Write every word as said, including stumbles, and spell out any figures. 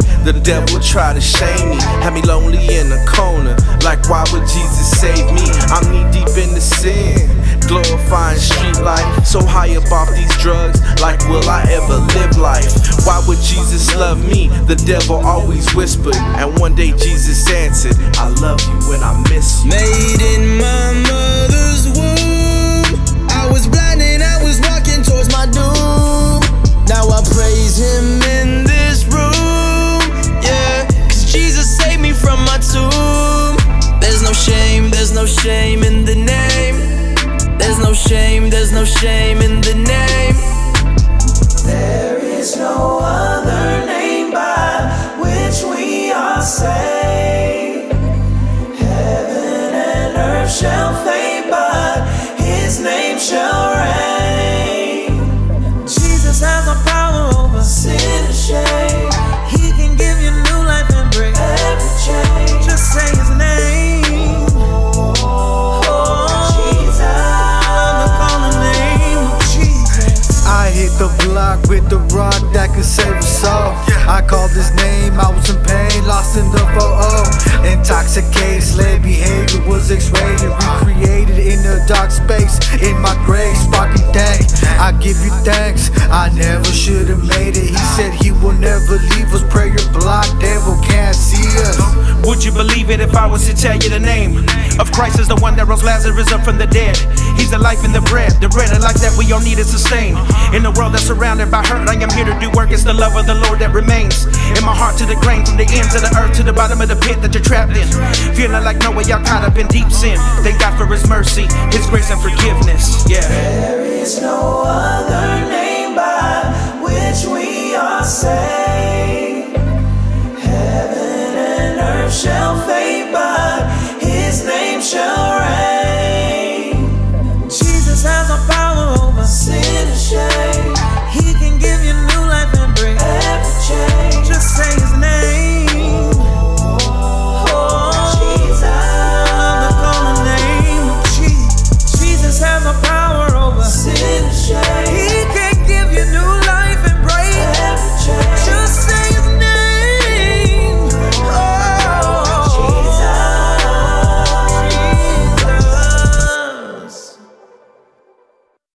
Satan, the devil try to shame me, had me lonely in a corner, like why would Jesus save me? I'm knee deep into sin, glorifying street life, so high up off these drugs, like will I ever live life? Why would Jesus love me? The devil always whispered, and one day Jesus answered, I love you and I miss you. Made in my mother's womb, I was blind and I was walking towards my doom. Now I praise him in this room, yeah, cause Jesus saved me from my tomb. There's no shame, there's no shame in the name. There's no shame, there's no shame in the name. There is no other name by which we are saved. Heaven and earth shall fade, but his name shall reign. Jesus has the power over sin and shame. He can give you new life and break every chain. Just say his name. I hit the block with the rock that could save us all. I called his name, I was in pain, lost in the four oh. Intoxicated, slave behavior was X-rated, recreated in a dark space, in my grave, sparking dank. I give you thanks, I never should've made it. He said he will never leave us, prayer block, devil can't see us. Would you believe it if I was to tell you the name of Christ is the one that rose Lazarus up from the dead? He's the life and the bread, the bread and life that we all need to sustain. In a world that's surrounded by hurt, I am here to do work. It's the love of the Lord that remains in my heart to the grain, from the ends of the earth to the bottom of the pit that you're trapped in. Feeling like Noah, y'all caught up in deep sin. Thank God for his mercy, his grace and forgiveness. Yeah. There is no other name by which we are saved.